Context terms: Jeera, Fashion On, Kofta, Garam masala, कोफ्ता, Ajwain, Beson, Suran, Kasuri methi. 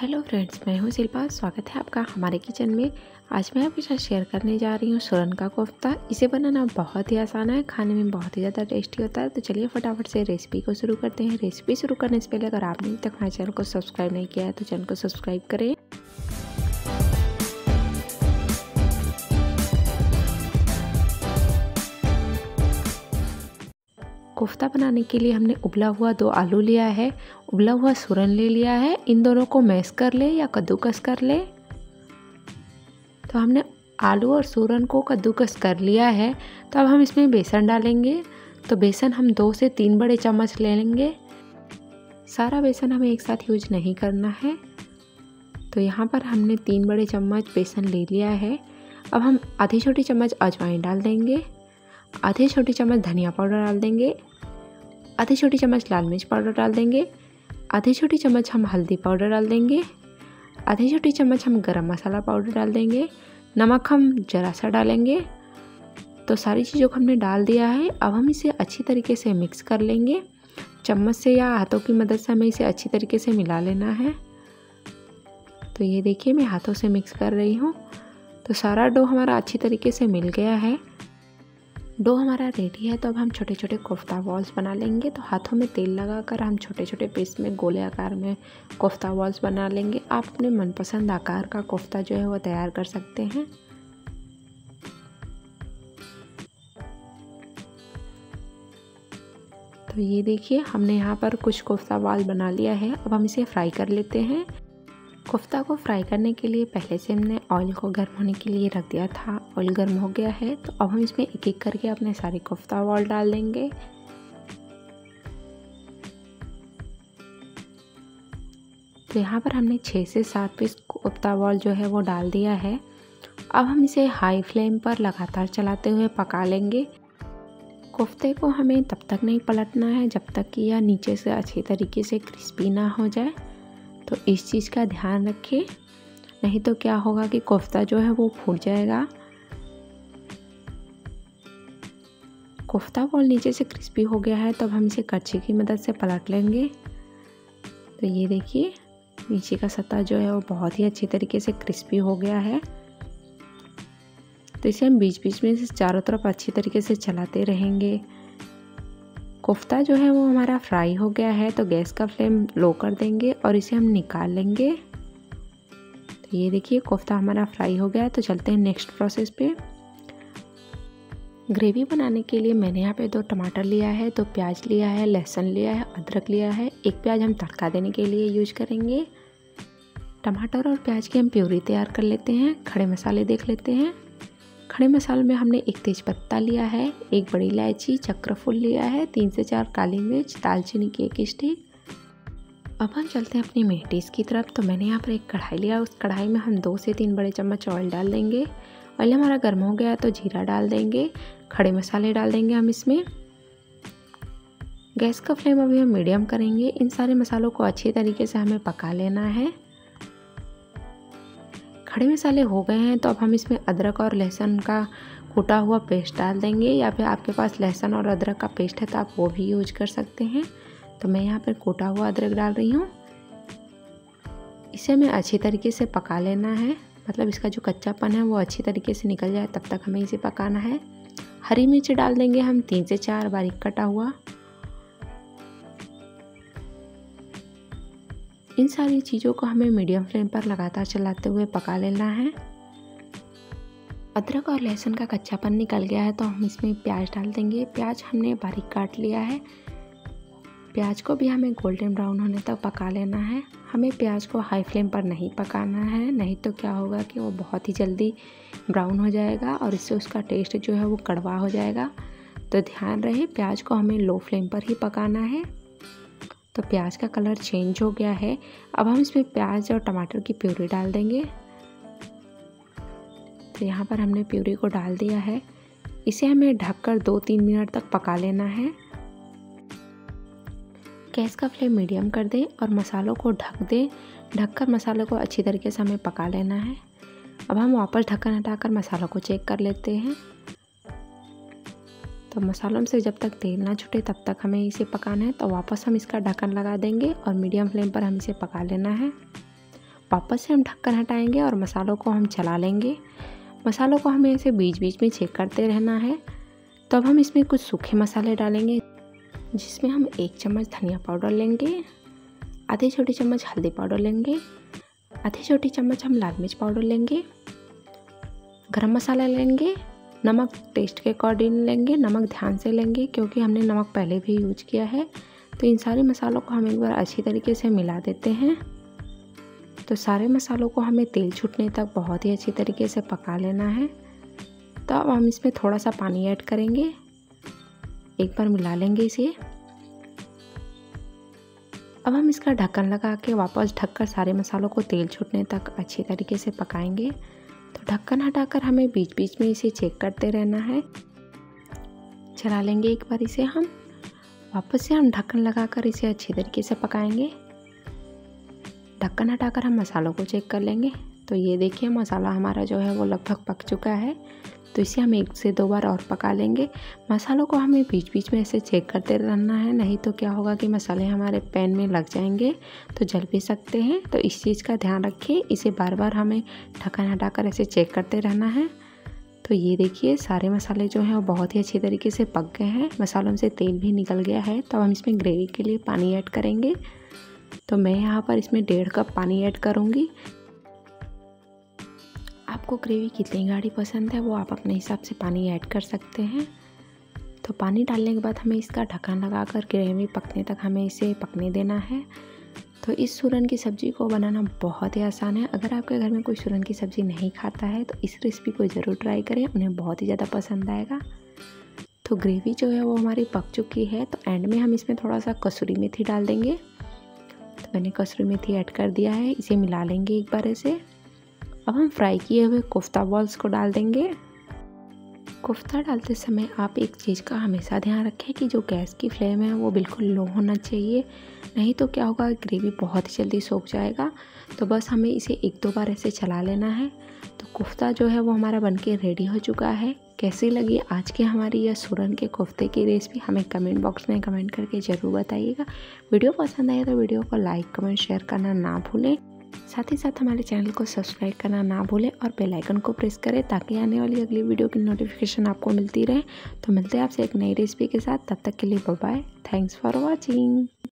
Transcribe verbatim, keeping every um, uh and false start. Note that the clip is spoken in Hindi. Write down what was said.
हेलो फ्रेंड्स, मैं हूं शिल्पा। स्वागत है आपका हमारे किचन में। आज मैं आपके साथ शेयर करने जा रही हूं सुरन का कोफ्ता। इसे बनाना बहुत ही आसान है, खाने में बहुत ही ज़्यादा टेस्टी होता है। तो चलिए फटाफट से रेसिपी को शुरू करते हैं। रेसिपी शुरू करने से पहले अगर आपने अभी तक हमारे चैनल को सब्सक्राइब नहीं किया है तो चैनल को सब्सक्राइब करें। कोफ्ता बनाने के लिए हमने उबला हुआ दो आलू लिया है, उबला हुआ सुरन ले लिया है। इन दोनों को मैश कर ले या कद्दूकस कर ले। तो हमने आलू और सुरन को कद्दूकस कर लिया है। तो अब हम इसमें बेसन डालेंगे। तो बेसन हम दो से तीन बड़े चम्मच ले लेंगे। सारा बेसन हमें एक साथ यूज नहीं करना है। तो यहाँ पर हमने तीन बड़े चम्मच बेसन ले लिया है। अब हम आधी छोटी चम्मच अजवाइन डाल देंगे, आधी छोटी चम्मच धनिया पाउडर डाल देंगे, आधी छोटी चम्मच लाल मिर्च पाउडर डाल देंगे, आधी छोटी चम्मच हम हल्दी पाउडर डाल देंगे, आधी छोटी चम्मच हम गरम मसाला पाउडर डाल देंगे, नमक हम ज़रा सा डालेंगे। तो सारी चीज़ों को हमने डाल दिया है। अब हम इसे अच्छी तरीके से मिक्स कर लेंगे। चम्मच से या हाथों की मदद से हमें इसे अच्छी तरीके से मिला लेना है। तो ये देखिए, मैं हाथों से मिक्स कर रही हूँ। तो सारा डो हमारा अच्छी तरीके से मिल गया है। डो हमारा रेडी है। तो अब हम छोटे छोटे कोफ्ता बॉल्स बना लेंगे। तो हाथों में तेल लगाकर हम छोटे छोटे पीस में गोले आकार में कोफ्ता बॉल्स बना लेंगे। आप अपने मनपसंद आकार का कोफ्ता जो है वो तैयार कर सकते हैं। तो ये देखिए, हमने यहाँ पर कुछ कोफ्ता बॉल बना लिया है। अब हम इसे फ्राई कर लेते हैं। कोफ्ता को फ्राई करने के लिए पहले से हमने ऑयल को गर्म होने के लिए रख दिया था। ऑयल गर्म हो गया है। तो अब हम इसमें एक एक करके अपने सारे कोफ्ता बॉल डाल देंगे। तो यहाँ पर हमने छः से सात पीस कोफ्ता बॉल जो है वो डाल दिया है। अब हम इसे हाई फ्लेम पर लगातार चलाते हुए पका लेंगे। कोफ्ते को हमें तब तक नहीं पलटना है जब तक कि यह नीचे से अच्छे तरीके से क्रिस्पी ना हो जाए। तो इस चीज़ का ध्यान रखिए, नहीं तो क्या होगा कि कोफ्ता जो है वो फूट जाएगा। कोफ्ता बॉल नीचे से क्रिस्पी हो गया है। तो अब हम इसे करछी की मदद से पलट लेंगे। तो ये देखिए, नीचे का सतह जो है वो बहुत ही अच्छी तरीके से क्रिस्पी हो गया है। तो इसे हम बीच बीच में चारों तरफ अच्छी तरीके से चलाते रहेंगे। कोफ्ता जो है वो हमारा फ्राई हो गया है। तो गैस का फ्लेम लो कर देंगे और इसे हम निकाल लेंगे। तो ये देखिए, कोफ्ता हमारा फ्राई हो गया है। तो चलते हैं नेक्स्ट प्रोसेस पे। ग्रेवी बनाने के लिए मैंने यहाँ पे दो टमाटर लिया है, दो प्याज लिया है, लहसुन लिया है, अदरक लिया है। एक प्याज हम तड़का देने के लिए यूज करेंगे। टमाटर और प्याज की हम प्यूरी तैयार कर लेते हैं। खड़े मसाले देख लेते हैं। खड़े मसाले में हमने एक तेज़पत्ता लिया है, एक बड़ी इलायची, चक्रफूल लिया है, तीन से चार काली मिर्च, दालचीनी की एक स्टिक। अब हम चलते हैं अपनी मेटीज़ की तरफ। तो मैंने यहाँ पर एक कढ़ाई लिया। उस कढ़ाई में हम दो से तीन बड़े चम्मच ऑयल डाल देंगे। ऑयल हमारा गर्म हो गया तो जीरा डाल देंगे, खड़े मसाले डाल देंगे हम इसमें। गैस का फ्लेम अभी हम मीडियम करेंगे। इन सारे मसालों को अच्छी तरीके से हमें पका लेना है। खड़े मसाले हो गए हैं। तो अब हम इसमें अदरक और लहसुन का कूटा हुआ पेस्ट डाल देंगे, या फिर आपके पास लहसुन और अदरक का पेस्ट है तो आप वो भी यूज कर सकते हैं। तो मैं यहाँ पर कूटा हुआ अदरक डाल रही हूँ। इसे हमें अच्छी तरीके से पका लेना है, मतलब इसका जो कच्चापन है वो अच्छी तरीके से निकल जाए तब तक हमें इसे पकाना है। हरी मिर्च डाल देंगे हम तीन से चार बारीक कटा हुआ। इन सारी चीज़ों को हमें मीडियम फ्लेम पर लगातार चलाते हुए पका लेना है। अदरक और लहसुन का कच्चापन निकल गया है तो हम इसमें प्याज डाल देंगे। प्याज हमने बारीक काट लिया है। प्याज को भी हमें गोल्डन ब्राउन होने तक पका लेना है। हमें प्याज को हाई फ्लेम पर नहीं पकाना है, नहीं तो क्या होगा कि वो बहुत ही जल्दी ब्राउन हो जाएगा और इससे उसका टेस्ट जो है वो कड़वा हो जाएगा। तो ध्यान रहे, प्याज को हमें लो फ्लेम पर ही पकाना है। तो प्याज का कलर चेंज हो गया है। अब हम इसमें प्याज और टमाटर की प्यूरी डाल देंगे। तो यहाँ पर हमने प्यूरी को डाल दिया है। इसे हमें ढककर दो तीन मिनट तक पका लेना है। गैस का फ्लेम मीडियम कर दें और मसालों को ढक दें। ढककर मसालों को अच्छी तरीके से हमें पका लेना है। अब हम वापस ढक्कन हटाकर मसालों को चेक कर लेते हैं। तो मसालों से जब तक तेल ना छूटे तब तक हमें इसे पकाना है। तो वापस हम इसका ढक्कन लगा देंगे और मीडियम फ्लेम पर हम इसे पका लेना है। वापस से हम ढक्कन हटाएंगे और मसालों को हम चला लेंगे। मसालों को हमें ऐसे बीच बीच में चेक करते रहना है। तो अब हम इसमें कुछ सूखे मसाले डालेंगे, जिसमें हम एक चम्मच धनिया पाउडर लेंगे, आधे छोटी चम्मच हल्दी पाउडर लेंगे, आधे छोटी चम्मच हम लाल मिर्च पाउडर लेंगे, गरम मसाला लेंगे, नमक टेस्ट के अकॉर्डिंग लेंगे, नमक ध्यान से लेंगे क्योंकि हमने नमक पहले भी यूज किया है। तो इन सारे मसालों को हम एक बार अच्छी तरीके से मिला देते हैं। तो सारे मसालों को हमें तेल छूटने तक बहुत ही अच्छी तरीके से पका लेना है। तो अब हम इसमें थोड़ा सा पानी ऐड करेंगे, एक बार मिला लेंगे इसे। अब हम इसका ढक्कन लगा के वापस ढककर सारे मसालों को तेल छूटने तक अच्छी तरीके से पकाएंगे। तो ढक्कन हटाकर हमें बीच बीच में इसे चेक करते रहना है। चला लेंगे एक बार इसे, हम वापस से हम ढक्कन लगाकर इसे अच्छी तरीके से पकाएंगे। ढक्कन हटाकर हम मसालों को चेक कर लेंगे। तो ये देखिए मसाला हमारा जो है वो लगभग पक चुका है। तो इसे हम एक से दो बार और पका लेंगे। मसालों को हमें बीच बीच में ऐसे चेक करते रहना है, नहीं तो क्या होगा कि मसाले हमारे पैन में लग जाएंगे तो जल भी सकते हैं। तो इस चीज़ का ध्यान रखिए। इसे बार बार हमें ढक्कन हटाकर ऐसे चेक करते रहना है। तो ये देखिए सारे मसाले जो हैं वो बहुत ही अच्छी तरीके से पक गए हैं, मसालों से तेल भी निकल गया है। तो हम इसमें ग्रेवी के लिए पानी ऐड करेंगे। तो मैं यहाँ पर इसमें डेढ़ कप पानी ऐड करूँगी। आपको ग्रेवी कितनी गाढ़ी पसंद है वो आप अपने हिसाब से पानी ऐड कर सकते हैं। तो पानी डालने के बाद हमें इसका ढक्कन लगाकर ग्रेवी पकने तक हमें इसे पकने देना है। तो इस सूरन की सब्ज़ी को बनाना बहुत ही आसान है। अगर आपके घर में कोई सूरन की सब्ज़ी नहीं खाता है तो इस रेसिपी को ज़रूर ट्राई करें, उन्हें बहुत ही ज़्यादा पसंद आएगा। तो ग्रेवी जो है वो हमारी पक चुकी है। तो एंड में हम इसमें थोड़ा सा कसूरी मेथी डाल देंगे। तो मैंने कसूरी मेथी ऐड कर दिया है, इसे मिला लेंगे एक बार ऐसे। अब हम फ्राई किए हुए कोफ्ता बॉल्स को डाल देंगे। कोफ्ता डालते समय आप एक चीज़ का हमेशा ध्यान रखें कि जो गैस की फ्लेम है वो बिल्कुल लो होना चाहिए, नहीं तो क्या होगा ग्रेवी बहुत ही जल्दी सोख जाएगा। तो बस हमें इसे एक दो बार ऐसे चला लेना है। तो कोफ्ता जो है वो हमारा बनके रेडी हो चुका है। कैसी लगी आज की हमारी यह सूरन के कोफ्ते की रेसिपी, हमें कमेंट बॉक्स में कमेंट करके ज़रूर बताइएगा। वीडियो पसंद आए तो वीडियो को लाइक कमेंट शेयर करना ना भूलें, साथ ही साथ हमारे चैनल को सब्सक्राइब करना ना भूलें और बेल आइकन को प्रेस करें ताकि आने वाली अगली वीडियो की नोटिफिकेशन आपको मिलती रहे। तो मिलते हैं आपसे एक नई रेसिपी के साथ, तब तक के लिए bye bye, thanks for watching.